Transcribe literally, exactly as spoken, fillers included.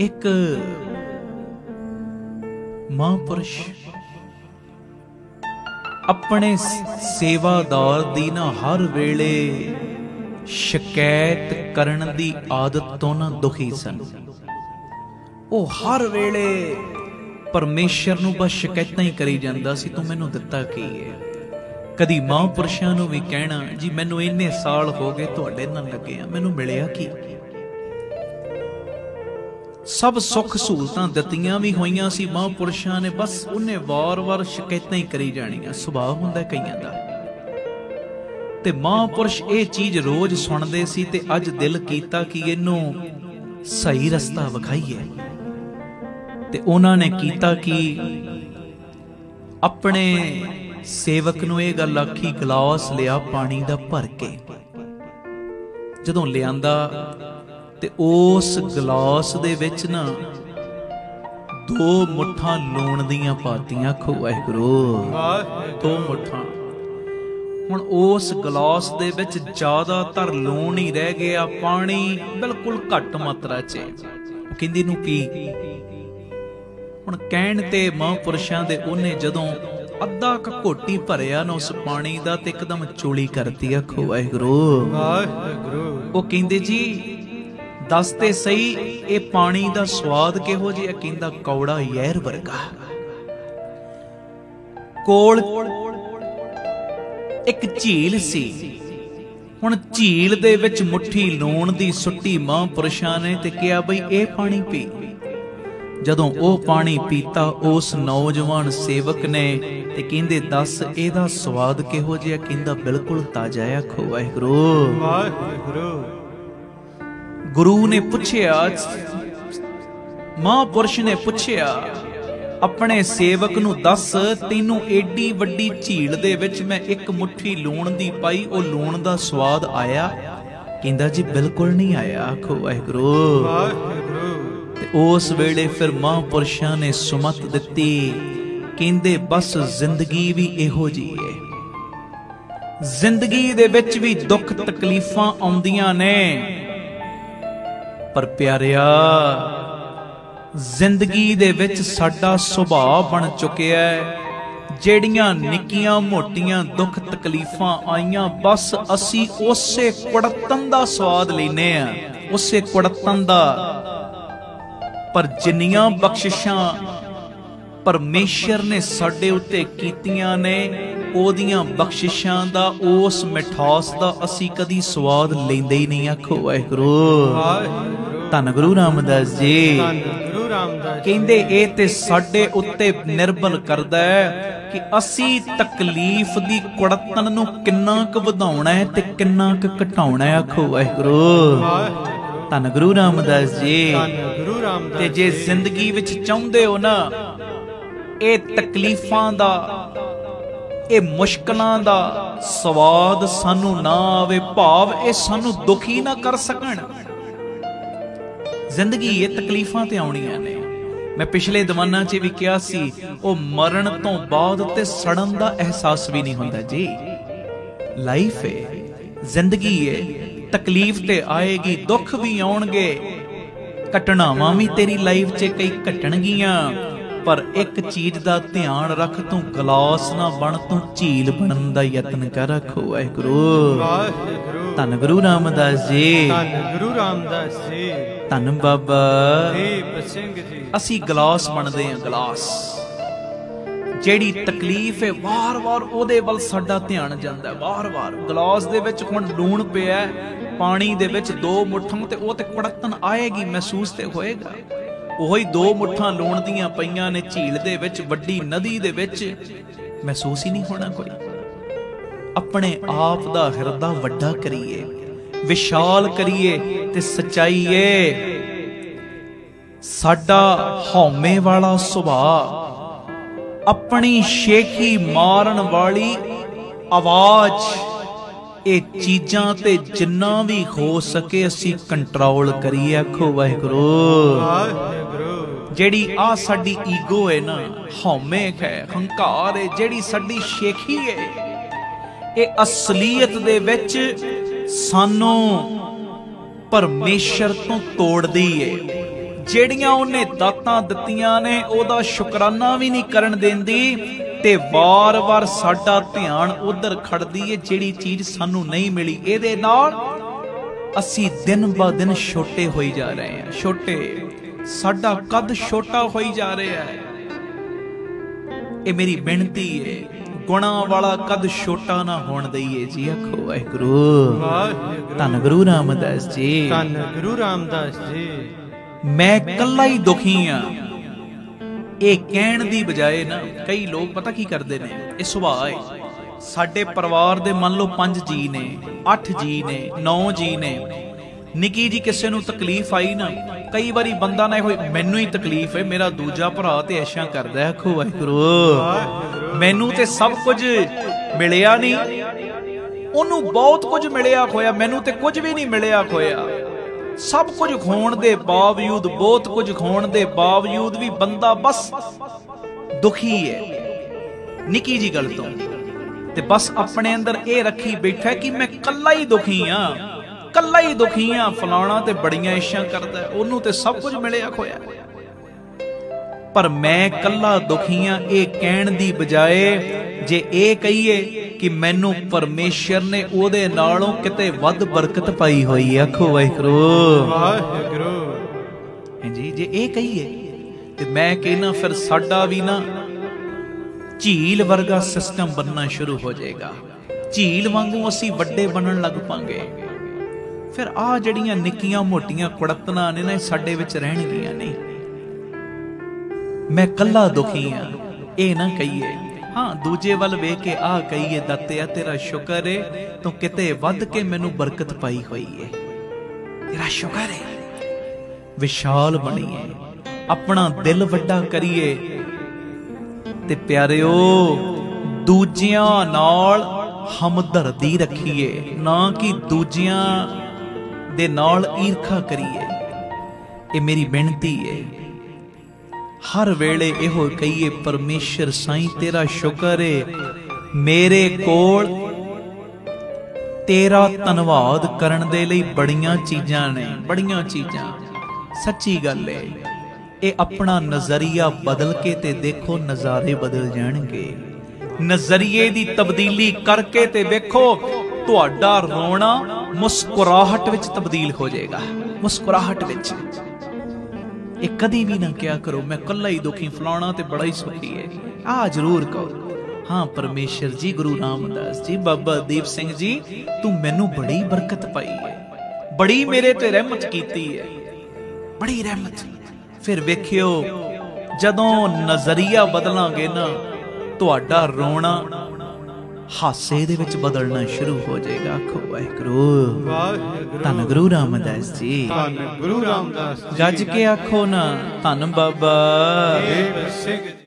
एक महापुरुष अपने सेवादार दी ना हर वेले शिकायत करन दी आदत तो ना दुखी सन। वो हर वेले परमेश्वर नू बस शिकायत ही करी जांदा सी, तू मैनू दिता की है। कदी महापुरुषां नू भी कहना, जी मैनू इन्ने साल हो गए तुहाडे नाल लगे, मैनू मिलिया की? सब सुख सहूलतां दतियां भी होईयां सी महापुरुषां ने, बस उन्हें वार वार शिकायतां ही करी जाणीआं। सुभाव हुंदा कईयां दा, ते महापुरुष ये चीज रोज सुनदे सी ते अज दिल कीता कि इहनूं सही रस्ता विखाईए। ते उन्हां ने कीता कि अपने सेवक नूं इह गल आखी, गिलास लिया पानी दा भर के। जदों लियांदा ते उस गिलास दे विच ना दो मुठा लूण दियां पातियां, खो वाहिगुरू दो मुठा। हुण उस गिलास दे विच ज्यादातर लूण ही रह गया, पानी बिल्कुल घट मात्रा च। कहंदी नूं पी। हुण कहण ते महापुरुषां दे उन्हें जदों अद्धा घोटी भरिया ना उस पानी दा, ते एकदम चोली करती आ, खो वाहिगुरू वाहिगुरू। वो कहंदे जी दसते सही ये पानी का स्वाद किहो जिहा? कहंदा कौड़ा जहर वर्गा। कोल एक झील सी। हुण झील दे विच मुट्ठी लूण दी सुट्टी महापुरुषां ने ते किहा, बई यह पानी पी। जदों ओ पानी पीता उस नौजवान सेवक ने ते कहंदे दस इहदा स्वाद किहो जिहा? कहंदा बिल्कुल ताजा आ, खो वाहिगुरू वाहिगुरू। गुरु ने पूछया, महापुरुष ने पूछया अपने सेवक नू, दस तेनू एडी वड्डी झील दे विच मैं एक मुट्ठी लूण दी पाई, ओ लूण दा स्वाद आया? कहंदा जी बिल्कुल नहीं आया, आखो वाहिगुरू वाहिगुरू। उस वेले फिर महापुरुषां ने सुमत दिती। कहंदे बस जिंदगी भी इहो जी है, जिंदगी दे विच भी दुख तकलीफां आउंदियां ने, पर प्यारिया जिंदगी दे विच साडा सुभाव बन चुकिया है, जेड़ियां निक्कियां मोटियां दुख तकलीफां आईयां, बस असी उसे कुड़तन दा स्वाद लेने आ, उसे कुड़तन दा। पर जिन्नियां बख्शिशां परमेश्वर ने साडे उत्ते कीतियां ने, ओदियां बख्शिशां दा उस मिठास दा असी कदी स्वाद लेंदे ही नहीं, आखो वाहिगुरू वाहिगुरू। धन गुरु रामदास जी कहंदे ए ते साडे उत्ते निर्भर करदा है कि असी तकलीफ दी कुड़तन नूं किन्ना क वधाउणा है ते किन्ना क घटाउणा है, आखो वाहिगुरू। धन गुरु रामदास जी। ते जे जिंदगी विच चाहुंदे हो ना ए तकलीफां दा ए मुश्किलां दा स्वाद सानू ना आवे, भाव ए सानू दुखी ना कर सकण। जिंदगी ये तकलीफां ते आउणियां ने। मैं पिछले दवाना च भी किया सी, ओ मरण तो बाद ते सड़न दा एहसास भी नहीं हुंदा जी। लाइफ है, जिंदगी है, तकलीफ ते आएगी, दुख भी आउणगे, घटनावां भी तेरी लाइफ च कई घटणगियां, पर एक चीज दा ध्यान रख, तू गलास ना बन, तू झील बनन दा यतन कर, रखो वाहिगुरू वाहिगुरू। धन गुरु रामदास जी धन गुरु रामदास जी धन बाबा जी। असी गलास बनते हैं, गलास। जेड़ी तकलीफ है वार वार ओदे वल साडा ध्यान जांदा, वार वार गलास दे विच हुण लूण पिया, पानी दे विच दो मुठ्ठां ते ओह ते कड़कन आएगी, महसूस ते होएगा। ओही दो मुठ्ठां लूण दियां पईयां ने झील दे विच, वड्डी नदी दे विच, महसूस ही नहीं होना कोई। अपने आप दा हिरदा वड्डा करिए, विशाल करिए, ते सच्चाई है। साडा हौमे वाला सुभाव, अपनी शेखी मारन वाली आवाज, ये चीजां ते जिन्ना भी हो सके असी कंट्रोल करिए, आखो वाहिगुरू। जेड़ी आ साडी ईगो है ना, हौमे है, हंकार है, जेड़ी साडी शेखी है, ये असलीयत दे विच सानों परमेश्वर तो तोड़ दी है। ਜਿਹੜੀਆਂ ਉਹਨੇ ਦਾਤਾਂ ਦਿੱਤੀਆਂ ਨੇ ਉਹਦਾ ਸ਼ੁਕਰਾਨਾ ਵੀ ਨਹੀਂ ਕਰਨ ਦਿੰਦੀ ਤੇ ਵਾਰ-ਵਾਰ ਸਾਡਾ ਧਿਆਨ ਉਧਰ ਖੜਦੀ ਏ ਜਿਹੜੀ ਚੀਜ਼ ਸਾਨੂੰ ਨਹੀਂ ਮਿਲੀ। ਇਹਦੇ ਨਾਲ ਅਸੀਂ ਦਿਨ ਬਾ ਦਿਨ ਛੋਟੇ ਹੋਈ ਜਾ ਰਹੇ ਹਾਂ। ਛੋਟੇ ਸਾਡਾ ਕੱਦ ਛੋਟਾ ਹੋਈ ਜਾ ਰਿਹਾ ਹੈ। ਇਹ ਮੇਰੀ ਬੇਨਤੀ ਏ गुणा वाला कद छोटा ना होण दईए जी। आखो वाहिगुरू धन गुरु रामदास जी, धन गुरु रामदास जी। मैं कल्ला ही दुखी हां इह कहण दी बजाए ना कई लोग पता की करदे ने, इह सुभाव है। साडे परिवार दे मान लो पंज जी ने, अठ जी ने, नौ जी ने। निकी जी किसे नूं तकलीफ आई ना, कई बारी बंदा ना होई मैनू ही तकलीफ है, मेरा दूजा भरा ते ऐशां करदा है। आखो वाहिगुरू मैनू ते सब कुछ मिलिया नहीं, ओनू बहुत कुछ मिलिया होया, मैनू ते कुछ भी नहीं मिलिया होया। सब कुछ खोण दे बावजूद, बहुत कुछ खोण दे बावजूद भी बंदा बस दुखी है निकी जी गल तों ते बस अपने अंदर ये रखी बैठा कि मैं कल्ला ही दुखी हां, कल्ला ही दुखी हां, फलाना ते बड़ियां इच्छां करदा है, ओनू ते सब कुछ मिलिया खोया, पर मैं कल्ला दुखी हां इह कहण दी बजाए जे इह कहिए कि मैनू परमेश्वर ने ओहदे नालों किते वध बरकत पाई होई है। आखो वाहिगुरू वाहिगुरू जी। जे इह कहिए ते मैं कहना फिर साडा भी ना झील वर्गा सिस्टम बनना शुरू हो जाएगा, झील वांगू असीं वड्डे बनन लग पांगे, फिर आ जड़ियां निक्कियां मोटियां कुड़कना ने ना साडे विच रहणगियां नहीं। मैं कल्ला दुखी हां इह ना कहिए। हाँ दूजे वल वेख के आ कहिए दातिया तेरा शुक्र है तू किते वध के मैनू बरकत पाई होई है, तेरा शुक्र है। विशाल बणीए, अपना दिल वड्डा करिए ते प्यारिओ दूजियां नाल हमदर्दी रखिए, ना कि दूजियां दे नाल ईरखा करिए। ये मेरी बेनती है। हर वेले इहो कहिए परमेश्वर साईं तेरा शुक्र है, मेरे कोल तेरा धन्नवाद करन दे लई बड़ियां चीजां ने, बड़ियां चीजां। सच्ची गल है। ये अपना नजरिया बदल के ते देखो नज़ारे बदल जाणगे। नजरिए दी तब्दीली करके ते देखो तुहाडा रोना मुस्कुराहट विच तब्दील हो जाएगा, मुस्कुराहट विच। एक कदी भी ना क्या करो मैं कल्ला ही दुखी, फलाना ते बड़ा ही सुखी है, आ जरूर कहो। हाँ परमेश्वर जी, गुरु रामदास जी, बाबा दीप सिंह जी, तू मैनू बड़ी बरकत पाई है, बड़ी मेरे ते रहमत कीती है, बड़ी रहमत। फिर वेखियो जदों नजरिया बदलांगे ना तुहाडा रोना हासे दे विच बदलना शुरू हो जाएगा। आखो वाहिगुरू धन गुरु रामदास जी, धन गुरु रामदास। गज के आखो ना धन बाबा।